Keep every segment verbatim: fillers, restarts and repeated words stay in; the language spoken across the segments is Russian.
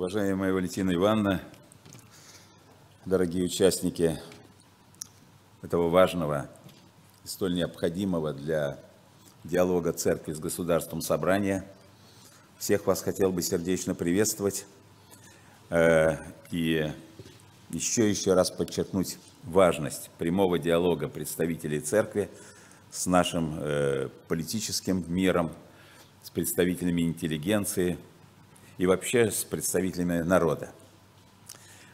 Уважаемая Валентина Ивановна, дорогие участники этого важного и столь необходимого для диалога церкви с государством собрания, всех вас хотел бы сердечно приветствовать и еще еще раз подчеркнуть важность прямого диалога представителей церкви с нашим политическим миром, с представителями интеллигенции и вообще с представителями народа.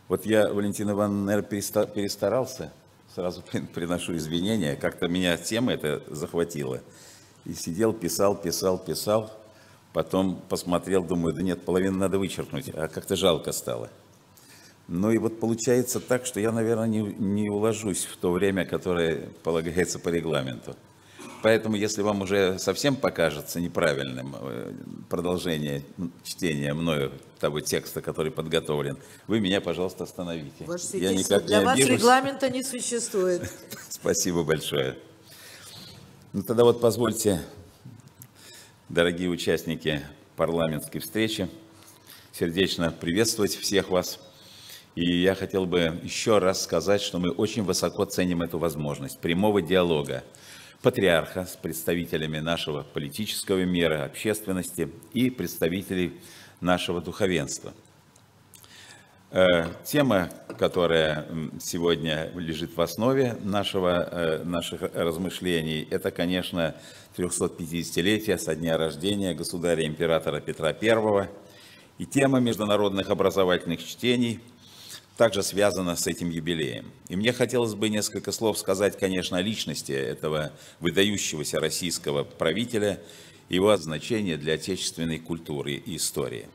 Вот я, Валентин Иванович, перестарался, сразу приношу извинения, как-то меня тема эта захватила. И сидел, писал, писал, писал, потом посмотрел, думаю, да нет, половину надо вычеркнуть, а как-то жалко стало. Ну и вот получается так, что я, наверное, не, не уложусь в то время, которое полагается по регламенту. Поэтому, если вам уже совсем покажется неправильным продолжение чтения мною того текста, который подготовлен, вы меня, пожалуйста, остановите. Ваше Святейшество, для вас регламента не существует. Спасибо большое. Ну тогда вот позвольте, дорогие участники парламентской встречи, сердечно приветствовать всех вас. И я хотел бы еще раз сказать, что мы очень высоко ценим эту возможность прямого диалога патриарха с представителями нашего политического мира, общественности и представителей нашего духовенства. Тема, которая сегодня лежит в основе нашего, наших размышлений, это, конечно, трёхсотпятидесятилетие со дня рождения государя-императора Петра Первого. И тема международных образовательных чтений также связана с этим юбилеем. И мне хотелось бы несколько слов сказать, конечно, о личности этого выдающегося российского правителя и его значения для отечественной культуры и истории.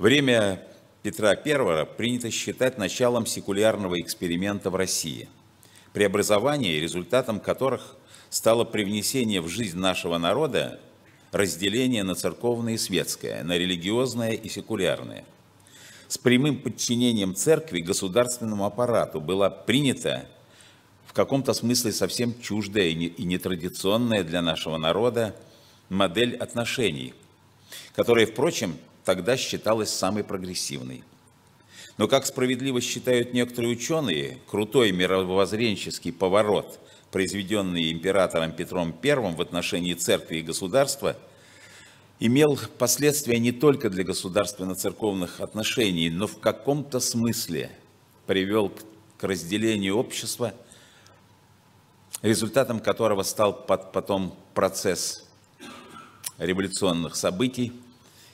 Время Петра Первого принято считать началом секулярного эксперимента в России, преобразование, результатом которых стало привнесение в жизнь нашего народа разделения на церковное и светское, на религиозное и секулярное. С прямым подчинением церкви государственному аппарату была принята в каком-то смысле совсем чуждая и нетрадиционная для нашего народа модель отношений, которая, впрочем, тогда считалась самой прогрессивной. Но, как справедливо считают некоторые ученые, крутой мировоззренческий поворот, произведенный императором Петром Первым в отношении церкви и государства, имел последствия не только для государственно-церковных отношений, но в каком-то смысле привел к разделению общества, результатом которого стал потом процесс революционных событий,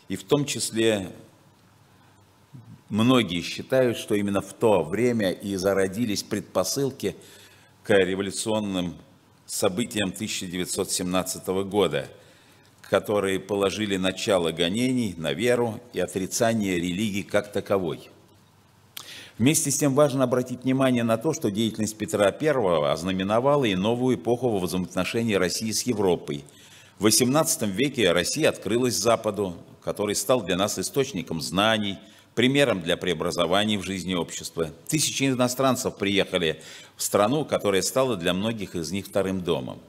и в том числе многие считают, что именно в то время и зародились предпосылки к революционным событиям тысяча девятьсот семнадцатого года, которые положили начало гонений на веру и отрицание религии как таковой. Вместе с тем важно обратить внимание на то, что деятельность Петра Первого ознаменовала и новую эпоху во взаимоотношении России с Европой. В восемнадцатом веке Россия открылась Западу, который стал для нас источником знаний, примером для преобразований в жизни общества. Тысячи иностранцев приехали в страну, которая стала для многих из них вторым домом.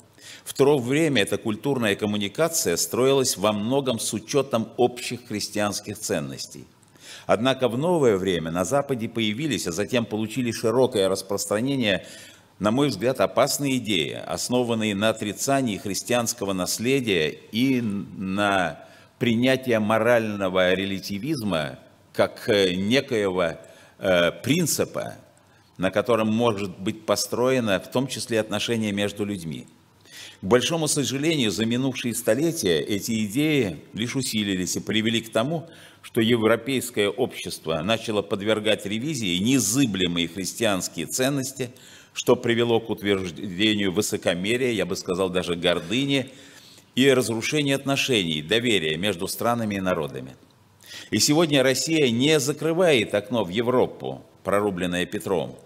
В то время эта культурная коммуникация строилась во многом с учетом общих христианских ценностей. Однако в новое время на Западе появились, а затем получили широкое распространение, на мой взгляд, опасные идеи, основанные на отрицании христианского наследия и на принятии морального релятивизма как некоего э, принципа, на котором может быть построено в том числе отношение между людьми. К большому сожалению, за минувшие столетия эти идеи лишь усилились и привели к тому, что европейское общество начало подвергать ревизии незыблемые христианские ценности, что привело к утверждению высокомерия, я бы сказал, даже гордыни, и разрушению отношений, доверия между странами и народами. И сегодня Россия не закрывает окно в Европу, прорубленное Петром,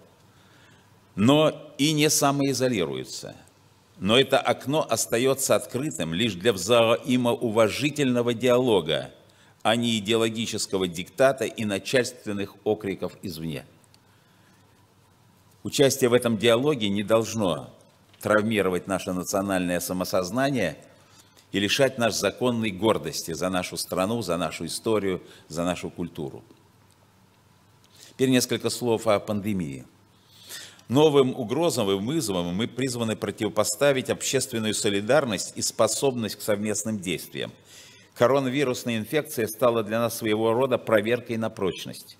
но и не самоизолируется. Но это окно остается открытым лишь для взаимоуважительного диалога, а не идеологического диктата и начальственных окриков извне. Участие в этом диалоге не должно травмировать наше национальное самосознание и лишать нас законной гордости за нашу страну, за нашу историю, за нашу культуру. Теперь несколько слов о пандемии. Новым угрозам и вызовам мы призваны противопоставить общественную солидарность и способность к совместным действиям. Коронавирусная инфекция стала для нас своего рода проверкой на прочность.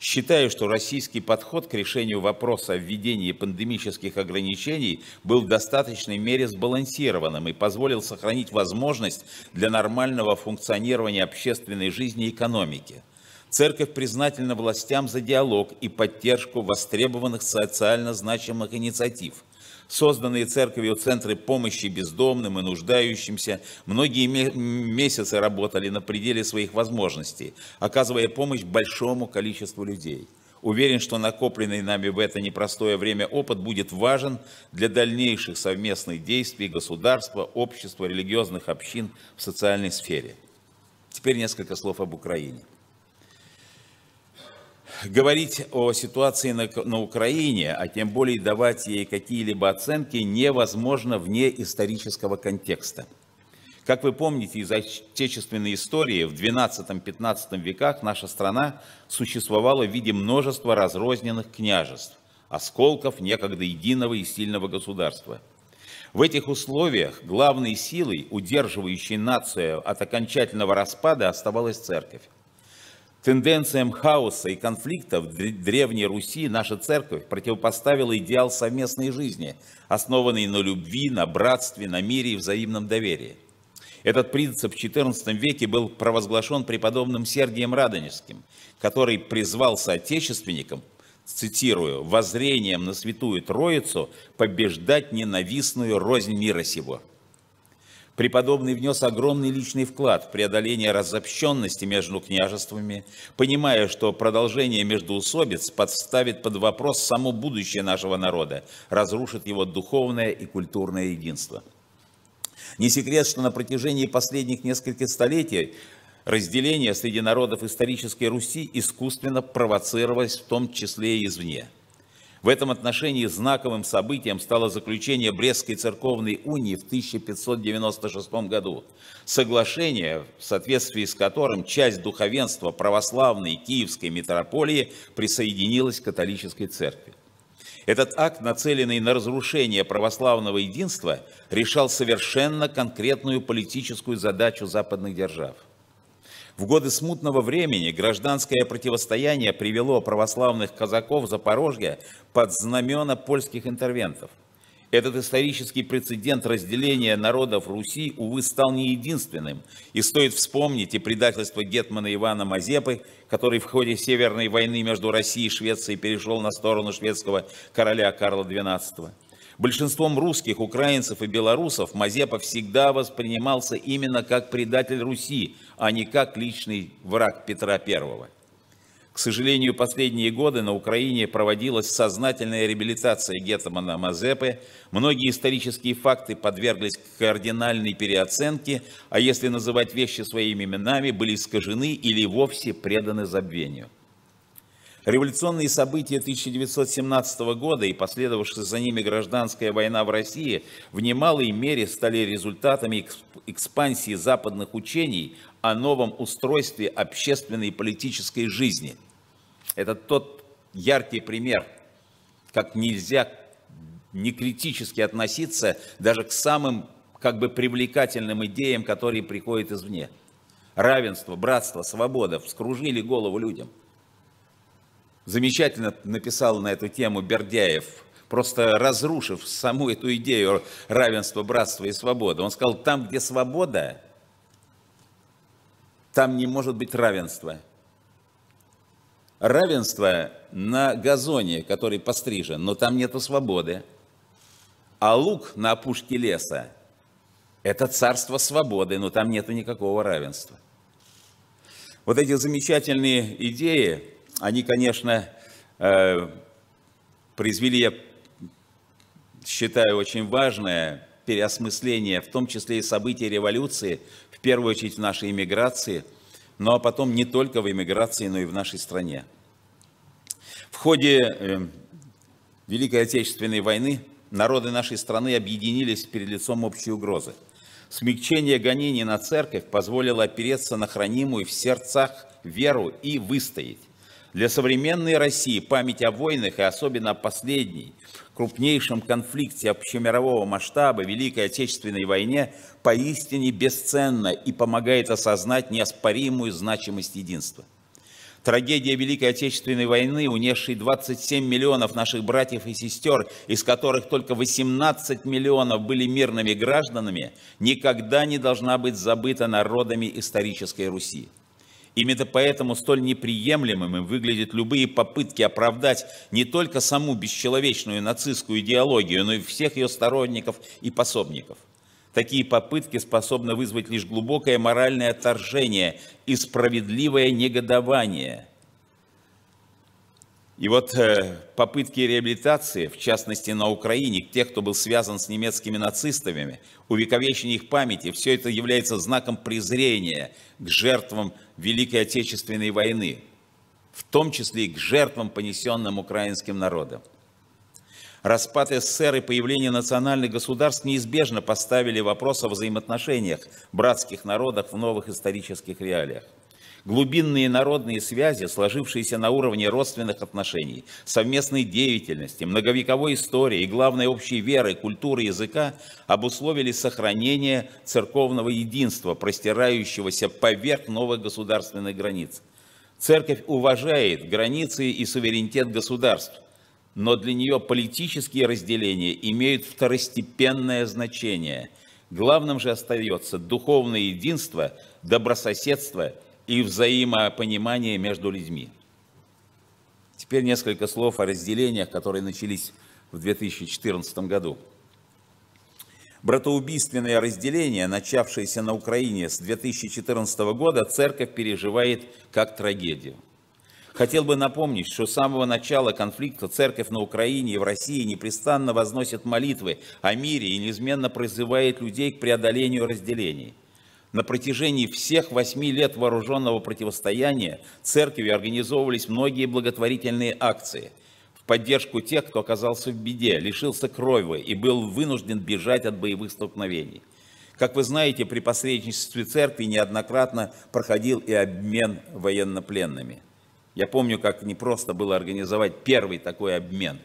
Считаю, что российский подход к решению вопроса о введении пандемических ограничений был в достаточной мере сбалансированным и позволил сохранить возможность для нормального функционирования общественной жизни и экономики. Церковь признательна властям за диалог и поддержку востребованных социально значимых инициатив. Созданные церковью центры помощи бездомным и нуждающимся многие месяцы работали на пределе своих возможностей, оказывая помощь большому количеству людей. Уверен, что накопленный нами в это непростое время опыт будет важен для дальнейших совместных действий государства, общества, религиозных общин в социальной сфере. Теперь несколько слов об Украине. Говорить о ситуации на, на Украине, а тем более давать ей какие-либо оценки, невозможно вне исторического контекста. Как вы помните из отечественной истории, в двенадцатом-пятнадцатом веках наша страна существовала в виде множества разрозненных княжеств, осколков некогда единого и сильного государства. В этих условиях главной силой, удерживающей нацию от окончательного распада, оставалась церковь. Тенденциям хаоса и конфликтов в Древней Руси наша церковь противопоставила идеал совместной жизни, основанный на любви, на братстве, на мире и взаимном доверии. Этот принцип в четырнадцатом веке был провозглашен преподобным Сергием Радонежским, который призвал соотечественникам, цитирую, «воззрением на святую Троицу побеждать ненавистную рознь мира сего». Преподобный внес огромный личный вклад в преодоление разобщенности между княжествами, понимая, что продолжение междоусобиц подставит под вопрос само будущее нашего народа, разрушит его духовное и культурное единство. Не секрет, что на протяжении последних нескольких столетий разделение среди народов исторической Руси искусственно провоцировалось, в том числе и извне. В этом отношении знаковым событием стало заключение Брестской церковной унии в тысяча пятьсот девяносто шестом году, соглашение, в соответствии с которым часть духовенства православной Киевской митрополии присоединилась к католической церкви. Этот акт, нацеленный на разрушение православного единства, решал совершенно конкретную политическую задачу западных держав. В годы смутного времени гражданское противостояние привело православных казаков Запорожья под знамена польских интервентов. Этот исторический прецедент разделения народов Руси, увы, стал не единственным, и стоит вспомнить и предательство гетмана Ивана Мазепы, который в ходе Северной войны между Россией и Швецией перешел на сторону шведского короля Карла двенадцатого. Большинством русских, украинцев и белорусов Мазепа всегда воспринимался именно как предатель Руси, а не как личный враг Петра Первого. К сожалению, последние годы на Украине проводилась сознательная реабилитация гетмана Мазепы, многие исторические факты подверглись кардинальной переоценке, а если называть вещи своими именами, были искажены или вовсе преданы забвению. Революционные события тысяча девятьсот семнадцатого года и последовавшая за ними гражданская война в России в немалой мере стали результатами экспансии западных учений о новом устройстве общественной и политической жизни. Это тот яркий пример, как нельзя не критически относиться даже к самым как бы привлекательным идеям, которые приходят извне. Равенство, братство, свобода вскружили голову людям. Замечательно написал на эту тему Бердяев, просто разрушив саму эту идею равенства, братства и свободы. Он сказал, там, где свобода, там не может быть равенства. Равенство на газоне, который пострижен, но там нету свободы. А луг на опушке леса – это царство свободы, но там нету никакого равенства. Вот эти замечательные идеи, они, конечно, произвели, я считаю, очень важное переосмысление, в том числе и событий революции, в первую очередь в нашей эмиграции, ну а потом не только в эмиграции, но и в нашей стране. В ходе Великой Отечественной войны народы нашей страны объединились перед лицом общей угрозы. Смягчение гонений на церковь позволило опереться на хранимую в сердцах веру и выстоять. Для современной России память о войнах, и особенно о последней, крупнейшем конфликте общемирового масштаба, Великой Отечественной войне, поистине бесценна и помогает осознать неоспоримую значимость единства. Трагедия Великой Отечественной войны, унесшей двадцать семь миллионов наших братьев и сестер, из которых только восемнадцать миллионов были мирными гражданами, никогда не должна быть забыта народами исторической Руси. Именно поэтому столь неприемлемыми выглядят любые попытки оправдать не только саму бесчеловечную нацистскую идеологию, но и всех ее сторонников и пособников. Такие попытки способны вызвать лишь глубокое моральное отторжение и справедливое негодование. И вот э, попытки реабилитации, в частности на Украине, тех, кто был связан с немецкими нацистами, увековечение их памяти, все это является знаком презрения к жертвам Великой Отечественной войны, в том числе и к жертвам, понесенным украинским народом. Распад СССР и появление национальных государств неизбежно поставили вопрос о взаимоотношениях братских народов в новых исторических реалиях. Глубинные народные связи, сложившиеся на уровне родственных отношений, совместной деятельности, многовековой истории и, главное, общей веры, культуры, языка, обусловили сохранение церковного единства, простирающегося поверх новых государственных границ. Церковь уважает границы и суверенитет государств, но для нее политические разделения имеют второстепенное значение. Главным же остается духовное единство, добрососедство и взаимопонимание между людьми. Теперь несколько слов о разделениях, которые начались в две тысячи четырнадцатом году. Братоубийственное разделение, начавшееся на Украине с две тысячи четырнадцатого года, церковь переживает как трагедию. Хотел бы напомнить, что с самого начала конфликта церковь на Украине и в России непрестанно возносит молитвы о мире и неизменно призывает людей к преодолению разделений. На протяжении всех восьми лет вооруженного противостояния церковью организовывались многие благотворительные акции в поддержку тех, кто оказался в беде, лишился крови и был вынужден бежать от боевых столкновений. Как вы знаете, при посредничестве церкви неоднократно проходил и обмен военнопленными. Я помню, как непросто было организовать первый такой обмен.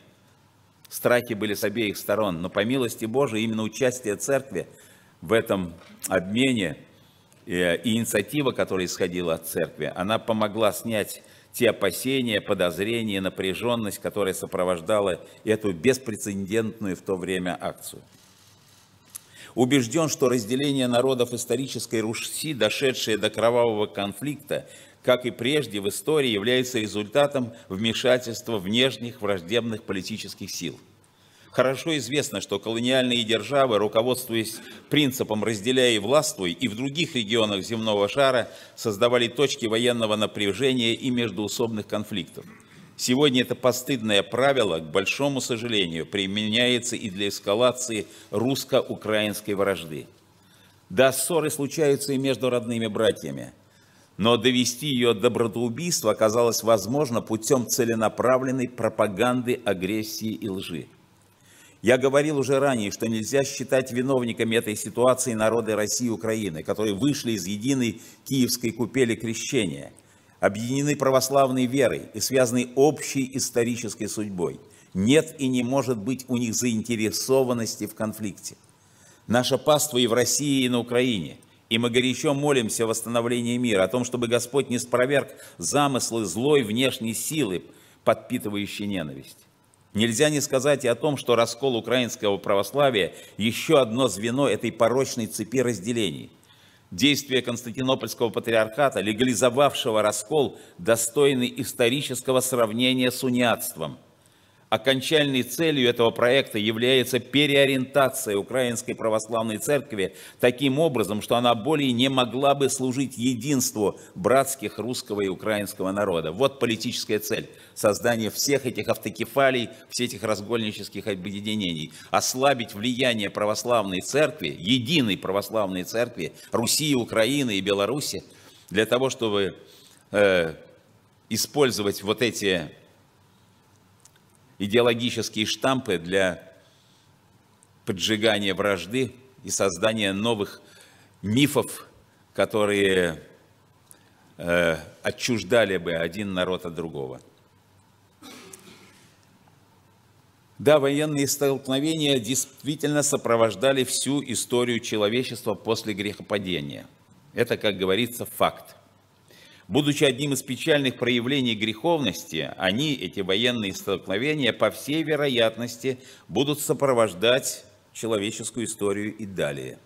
Страхи были с обеих сторон, но по милости Божией именно участие церкви в этом обмене и инициатива, которая исходила от церкви, она помогла снять те опасения, подозрения, напряженность, которая сопровождала эту беспрецедентную в то время акцию. Убежден, что разделение народов исторической Руси, дошедшее до кровавого конфликта, как и прежде в истории, является результатом вмешательства внешних враждебных политических сил. Хорошо известно, что колониальные державы, руководствуясь принципом «разделяй и властвуй», и в других регионах земного шара создавали точки военного напряжения и междоусобных конфликтов. Сегодня это постыдное правило, к большому сожалению, применяется и для эскалации русско-украинской вражды. Да, ссоры случаются и между родными братьями. Но довести ее до братоубийства оказалось возможно путем целенаправленной пропаганды, агрессии и лжи. Я говорил уже ранее, что нельзя считать виновниками этой ситуации народы России и Украины, которые вышли из единой киевской купели крещения, объединены православной верой и связаны общей исторической судьбой. Нет и не может быть у них заинтересованности в конфликте. Наша паства и в России, и на Украине. И мы горячо молимся о восстановлении мира, о том, чтобы Господь не спроверг замыслы злой внешней силы, подпитывающей ненависть. Нельзя не сказать и о том, что раскол украинского православия – еще одно звено этой порочной цепи разделений. Действия Константинопольского патриархата, легализовавшего раскол, достойны исторического сравнения с униатством. Окончательной целью этого проекта является переориентация Украинской Православной Церкви таким образом, что она более не могла бы служить единству братских русского и украинского народа. Вот политическая цель – создание всех этих автокефалий, всех этих разгольнических объединений, ослабить влияние православной церкви, единой православной церкви Руси, Украины и Беларуси, для того, чтобы э, использовать вот эти идеологические штампы для поджигания вражды и создания новых мифов, которые э, отчуждали бы один народ от другого. Да, военные столкновения действительно сопровождали всю историю человечества после грехопадения. Это, как говорится, факт. Будучи одним из печальных проявлений греховности, они, эти военные столкновения, по всей вероятности, будут сопровождать человеческую историю и далее.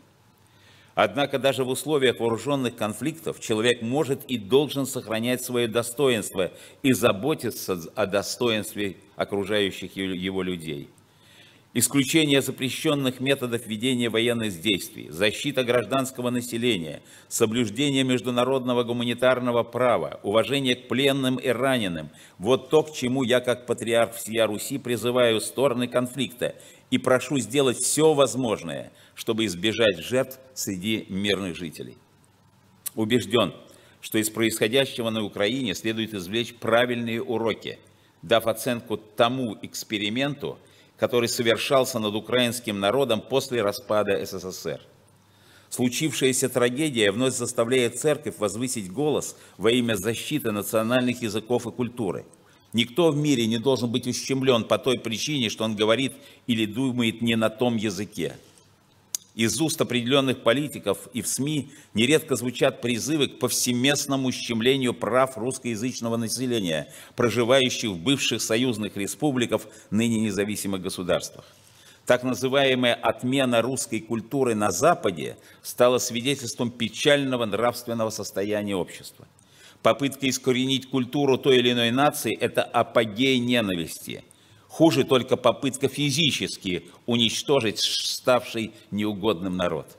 Однако даже в условиях вооруженных конфликтов человек может и должен сохранять свое достоинство и заботиться о достоинстве окружающих его людей. Исключение запрещенных методов ведения военных действий, защита гражданского населения, соблюдение международного гуманитарного права, уважение к пленным и раненым – вот то, к чему я, как патриарх всея Руси, призываю стороны конфликта и прошу сделать все возможное, чтобы избежать жертв среди мирных жителей. Убежден, что из происходящего на Украине следует извлечь правильные уроки, дав оценку тому эксперименту, который совершался над украинским народом после распада СССР. Случившаяся трагедия вновь заставляет церковь возвысить голос во имя защиты национальных языков и культуры. Никто в мире не должен быть ущемлен по той причине, что он говорит или думает не на том языке. Из уст определенных политиков и в СМИ нередко звучат призывы к повсеместному ущемлению прав русскоязычного населения, проживающих в бывших союзных республиках, ныне независимых государствах. Так называемая отмена русской культуры на Западе стала свидетельством печального нравственного состояния общества. Попытка искоренить культуру той или иной нации – это апогей ненависти. Хуже только попытка физически уничтожить ставший неугодным народ.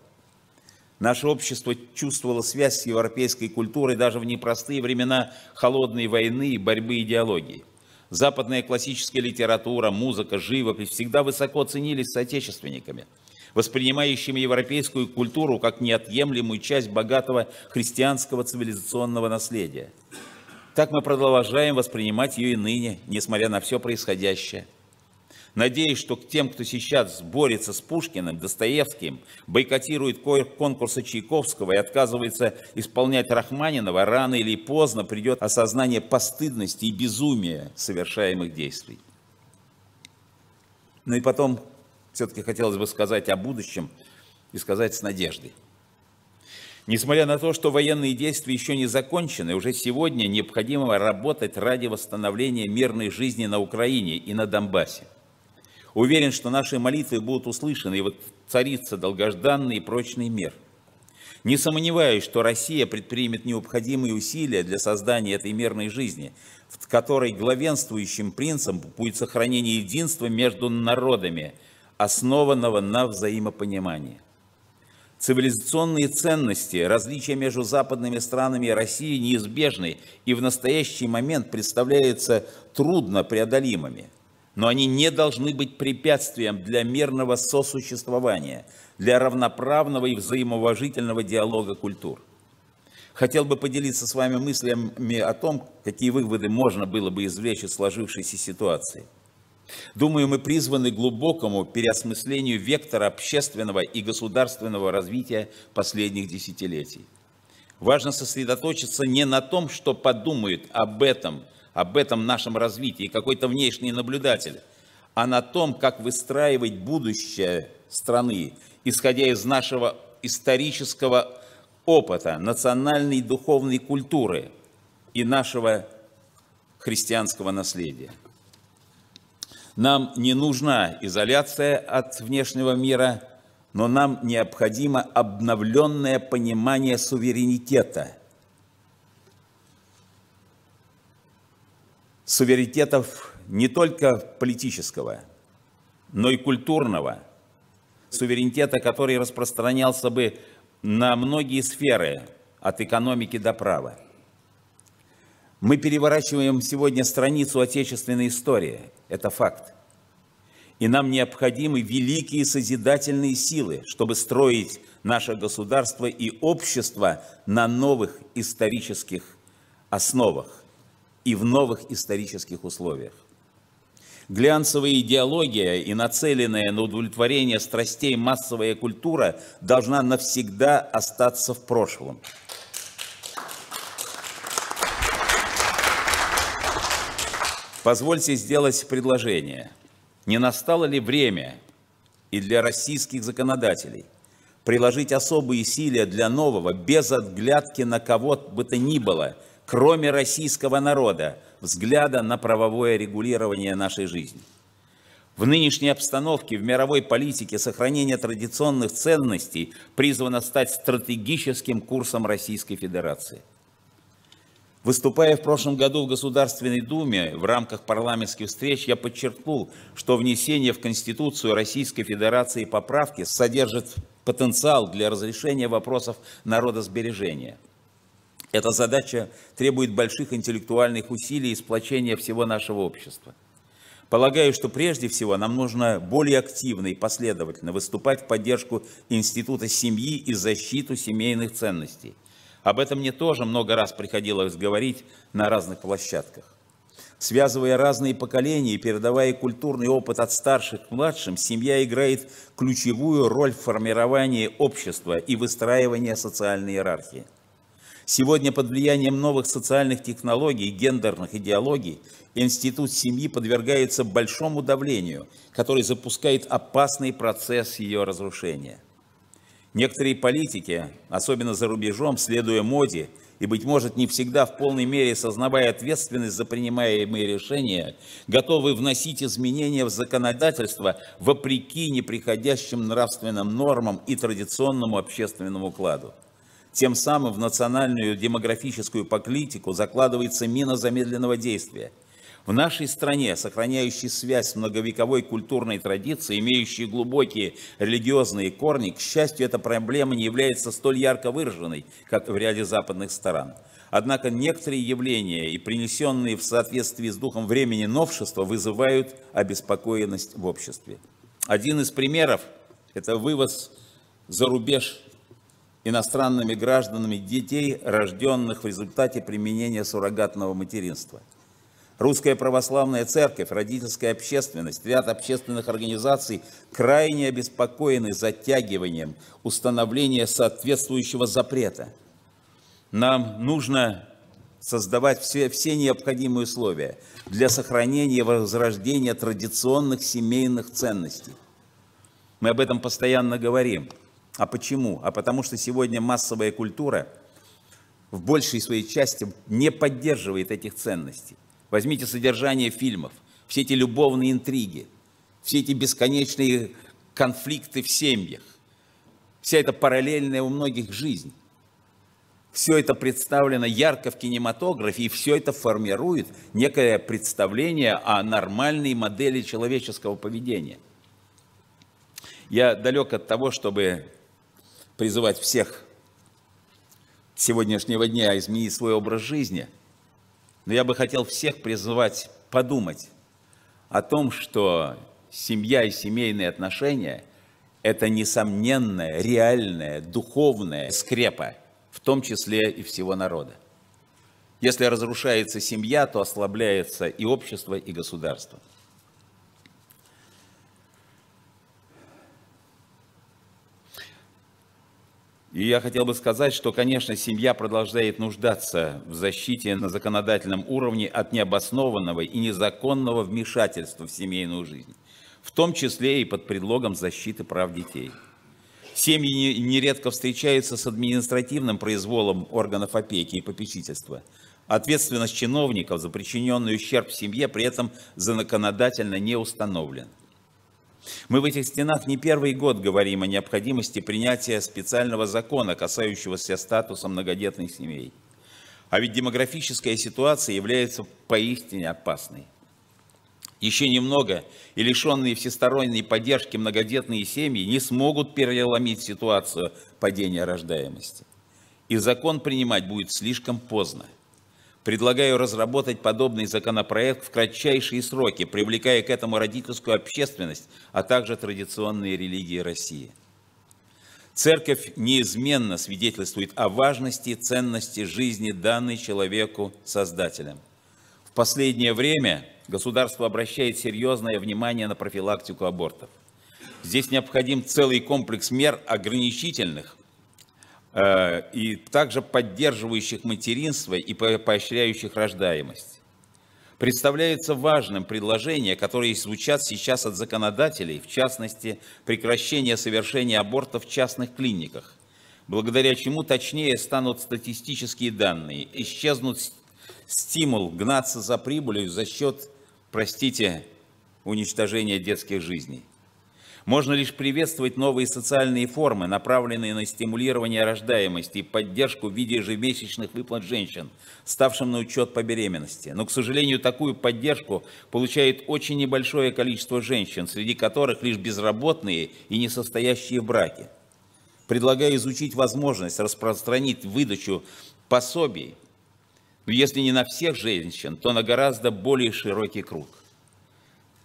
Наше общество чувствовало связь с европейской культурой даже в непростые времена холодной войны и борьбы идеологии. Западная классическая литература, музыка, живопись всегда высоко ценились соотечественниками, воспринимающими европейскую культуру как неотъемлемую часть богатого христианского цивилизационного наследия. Так мы продолжаем воспринимать ее и ныне, несмотря на все происходящее. Надеюсь, что к тем, кто сейчас борется с Пушкиным, Достоевским, бойкотирует конкурсы Чайковского и отказывается исполнять Рахманинова, рано или поздно придет осознание постыдности и безумия совершаемых действий. Ну и потом, все-таки хотелось бы сказать о будущем и сказать с надеждой. Несмотря на то, что военные действия еще не закончены, уже сегодня необходимо работать ради восстановления мирной жизни на Украине и на Донбассе. Уверен, что наши молитвы будут услышаны, и вот воцарится долгожданный и прочный мир. Не сомневаюсь, что Россия предпримет необходимые усилия для создания этой мирной жизни, в которой главенствующим принципом будет сохранение единства между народами, основанного на взаимопонимании. Цивилизационные ценности, различия между западными странами и Россией неизбежны и в настоящий момент представляются трудно преодолимыми, но они не должны быть препятствием для мирного сосуществования, для равноправного и взаимоуважительного диалога культур. Хотел бы поделиться с вами мыслями о том, какие выводы можно было бы извлечь из сложившейся ситуации. Думаю, мы призваны к глубокому переосмыслению вектора общественного и государственного развития последних десятилетий. Важно сосредоточиться не на том, что подумают об этом, об этом нашем развитии какой-то внешний наблюдатель, а на том, как выстраивать будущее страны, исходя из нашего исторического опыта, национальной и духовной культуры и нашего христианского наследия. Нам не нужна изоляция от внешнего мира, но нам необходимо обновленное понимание суверенитета. Суверенитетов не только политического, но и культурного. Суверенитета, который распространялся бы на многие сферы, от экономики до права. Мы переворачиваем сегодня страницу отечественной истории. Это факт. И нам необходимы великие созидательные силы, чтобы строить наше государство и общество на новых исторических основах и в новых исторических условиях. Глянцевая идеология и нацеленная на удовлетворение страстей массовая культура должна навсегда остаться в прошлом. Позвольте сделать предложение. Не настало ли время и для российских законодателей приложить особые усилия для нового, без отглядки на кого бы то ни было, кроме российского народа, взгляда на правовое регулирование нашей жизни? В нынешней обстановке в мировой политике сохранение традиционных ценностей призвано стать стратегическим курсом Российской Федерации. Выступая в прошлом году в Государственной Думе в рамках парламентских встреч, я подчеркнул, что внесение в Конституцию Российской Федерации поправки содержит потенциал для разрешения вопросов народосбережения. Эта задача требует больших интеллектуальных усилий и сплочения всего нашего общества. Полагаю, что прежде всего нам нужно более активно и последовательно выступать в поддержку института семьи и защиту семейных ценностей. Об этом мне тоже много раз приходилось говорить на разных площадках. Связывая разные поколения и передавая культурный опыт от старших к младшим, семья играет ключевую роль в формировании общества и выстраивании социальной иерархии. Сегодня под влиянием новых социальных технологий и гендерных идеологий институт семьи подвергается большому давлению, который запускает опасный процесс ее разрушения. Некоторые политики, особенно за рубежом, следуя моде и, быть может, не всегда в полной мере сознавая ответственность за принимаемые решения, готовы вносить изменения в законодательство вопреки неприходящим нравственным нормам и традиционному общественному укладу. Тем самым в национальную демографическую политику закладывается мина замедленного действия. В нашей стране, сохраняющей связь с многовековой культурной традицией, имеющей глубокие религиозные корни, к счастью, эта проблема не является столь ярко выраженной, как в ряде западных стран. Однако некоторые явления и принесенные в соответствии с духом времени новшества вызывают обеспокоенность в обществе. Один из примеров – это вывоз за рубеж иностранными гражданами детей, рожденных в результате применения суррогатного материнства. Русская православная церковь, родительская общественность, ряд общественных организаций крайне обеспокоены затягиванием установления соответствующего запрета. Нам нужно создавать все, все необходимые условия для сохранения и возрождения традиционных семейных ценностей. Мы об этом постоянно говорим. А почему? А потому что сегодня массовая культура в большей своей части не поддерживает этих ценностей. Возьмите содержание фильмов, все эти любовные интриги, все эти бесконечные конфликты в семьях, вся эта параллельная у многих жизнь. Все это представлено ярко в кинематографе, и все это формирует некое представление о нормальной модели человеческого поведения. Я далек от того, чтобы призывать всех сегодняшнего дня изменить свой образ жизни, но я бы хотел всех призывать подумать о том, что семья и семейные отношения – это несомненная, реальная, духовная скрепа, в том числе и всего народа. Если разрушается семья, то ослабляется и общество, и государство. И я хотел бы сказать, что, конечно, семья продолжает нуждаться в защите на законодательном уровне от необоснованного и незаконного вмешательства в семейную жизнь, в том числе и под предлогом защиты прав детей. Семьи нередко встречаются с административным произволом органов опеки и попечительства. Ответственность чиновников за причиненный ущерб семье при этом законодательно не установлена. Мы в этих стенах не первый год говорим о необходимости принятия специального закона, касающегося статуса многодетных семей. А ведь демографическая ситуация является поистине опасной. Еще немного, и лишенные всесторонней поддержки многодетные семьи не смогут переломить ситуацию падения рождаемости. И закон принимать будет слишком поздно. Предлагаю разработать подобный законопроект в кратчайшие сроки, привлекая к этому родительскую общественность, а также традиционные религии России. Церковь неизменно свидетельствует о важности и ценности жизни, данной человеку Создателем. В последнее время государство обращает серьезное внимание на профилактику абортов. Здесь необходим целый комплекс мер ограничительных, и также поддерживающих материнство и поощряющих рождаемость. представляется важным предложения, которые звучат сейчас от законодателей, в частности, прекращение совершения абортов в частных клиниках, благодаря чему точнее станут статистические данные, исчезнут стимул гнаться за прибылью за счет, простите, уничтожения детских жизней. Можно лишь приветствовать новые социальные формы, направленные на стимулирование рождаемости и поддержку в виде ежемесячных выплат женщин, ставшим на учет по беременности. Но, к сожалению, такую поддержку получает очень небольшое количество женщин, среди которых лишь безработные и несостоящие в браке. Предлагаю изучить возможность распространить выдачу пособий, но если не на всех женщин, то на гораздо более широкий круг.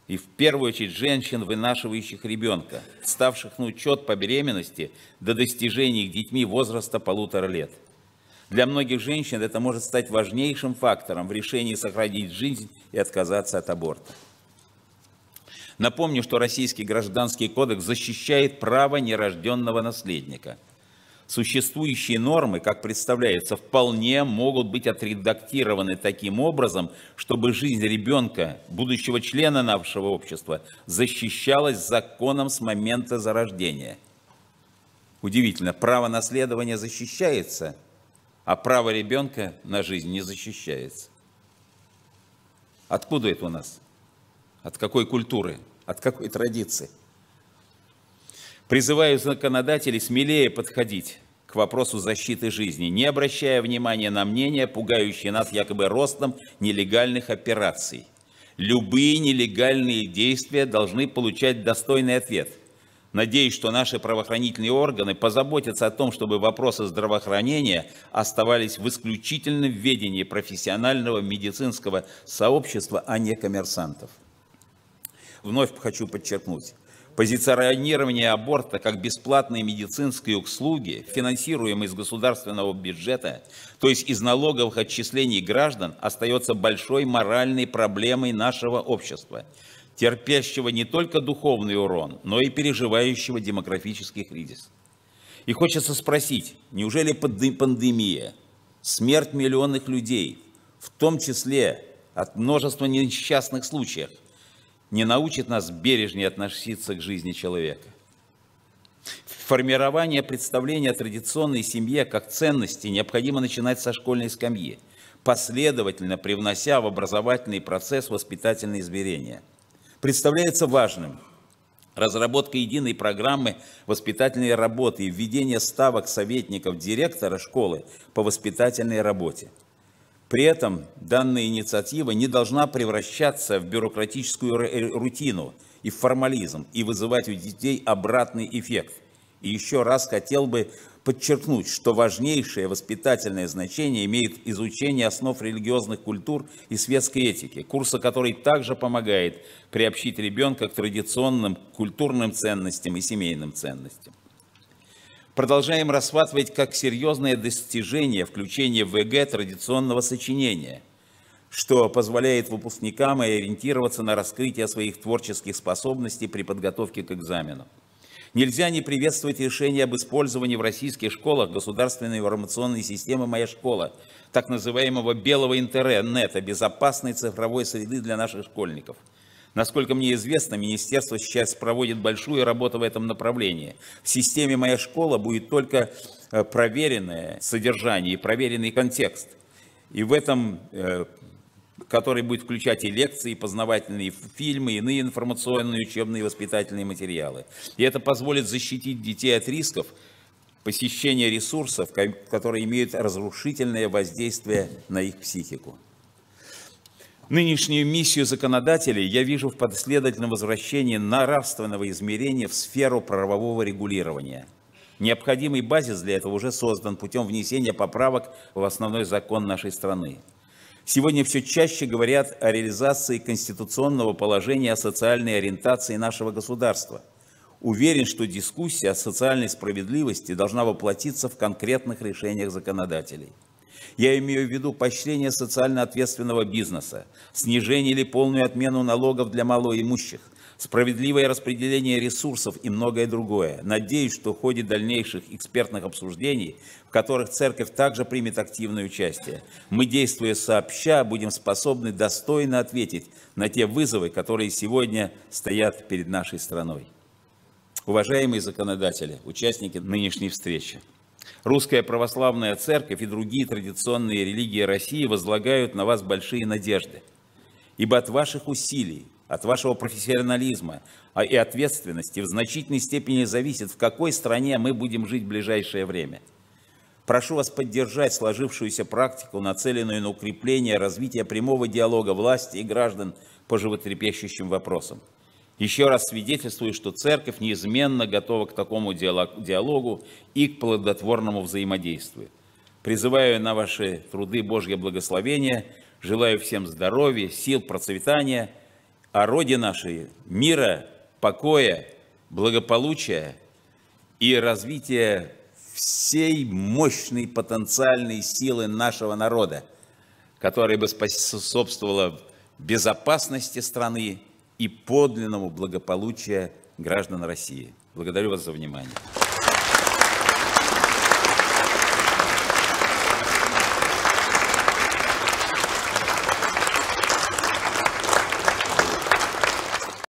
И в первую очередь женщин, вынашивающих ребенка, ставших на учет по беременности до достижения их детьми возраста полутора лет. Для многих женщин это может стать важнейшим фактором в решении сохранить жизнь и отказаться от аборта. Напомню, что Российский Гражданский Кодекс защищает право нерожденного наследника. Существующие нормы, как представляется, вполне могут быть отредактированы таким образом, чтобы жизнь ребенка, будущего члена нашего общества, защищалась законом с момента зарождения. Удивительно, право наследования защищается, а право ребенка на жизнь не защищается. Откуда это у нас? От какой культуры? От какой традиции? Призываю законодателей смелее подходить к вопросу защиты жизни, не обращая внимания на мнения, пугающие нас якобы ростом нелегальных операций. Любые нелегальные действия должны получать достойный ответ. Надеюсь, что наши правоохранительные органы позаботятся о том, чтобы вопросы здравоохранения оставались в исключительном ведении профессионального медицинского сообщества, а не коммерсантов. Вновь хочу подчеркнуть. Позиционирование аборта как бесплатной медицинской услуги, финансируемой из государственного бюджета, то есть из налоговых отчислений граждан, остается большой моральной проблемой нашего общества, терпящего не только духовный урон, но и переживающего демографический кризис. И хочется спросить, неужели пандемия, смерть миллионов людей, в том числе от множества несчастных случаев, не научит нас бережнее относиться к жизни человека? Формирование представления о традиционной семье как ценности необходимо начинать со школьной скамьи, последовательно привнося в образовательный процесс воспитательные измерения. Представляется важным разработка единой программы воспитательной работы и введение ставок советников директора школы по воспитательной работе. При этом данная инициатива не должна превращаться в бюрократическую рутину и в формализм, и вызывать у детей обратный эффект. И еще раз хотел бы подчеркнуть, что важнейшее воспитательное значение имеет изучение основ религиозных культур и светской этики, курса который также помогает приобщить ребенка к традиционным культурным ценностям и семейным ценностям. Продолжаем рассматривать как серьезное достижение включение в ЕГЭ традиционного сочинения, что позволяет выпускникам ориентироваться на раскрытие своих творческих способностей при подготовке к экзамену. Нельзя не приветствовать решение об использовании в российских школах государственной информационной системы «Моя школа», так называемого «белого интернета», безопасной цифровой среды для наших школьников. Насколько мне известно, министерство сейчас проводит большую работу в этом направлении. В системе «Моя школа» будет только проверенное содержание и проверенный контекст. И в этом, который будет включать и лекции, и познавательные фильмы, иные информационные, учебные и воспитательные материалы. И это позволит защитить детей от рисков посещения ресурсов, которые имеют разрушительное воздействие на их психику. Нынешнюю миссию законодателей я вижу в последовательном возвращении нравственного измерения в сферу правового регулирования. Необходимый базис для этого уже создан путем внесения поправок в основной закон нашей страны. Сегодня все чаще говорят о реализации конституционного положения о социальной ориентации нашего государства. Уверен, что дискуссия о социальной справедливости должна воплотиться в конкретных решениях законодателей. Я имею в виду поощрение социально ответственного бизнеса, снижение или полную отмену налогов для малоимущих, справедливое распределение ресурсов и многое другое. Надеюсь, что в ходе дальнейших экспертных обсуждений, в которых церковь также примет активное участие, мы, действуя сообща, будем способны достойно ответить на те вызовы, которые сегодня стоят перед нашей страной. Уважаемые законодатели, участники нынешней встречи, Русская Православная Церковь и другие традиционные религии России возлагают на вас большие надежды, ибо от ваших усилий, от вашего профессионализма и ответственности в значительной степени зависит, в какой стране мы будем жить в ближайшее время. Прошу вас поддержать сложившуюся практику, нацеленную на укрепление развития прямого диалога власти и граждан по животрепещущим вопросам. Еще раз свидетельствую, что Церковь неизменно готова к такому диалогу и к плодотворному взаимодействию. Призываю на ваши труды Божье благословение, желаю всем здоровья, сил, процветания, а Роде нашей мира, покоя, благополучия и развития всей мощной потенциальной силы нашего народа, которая бы способствовала безопасности страны и подлинному благополучию граждан России. Благодарю вас за внимание.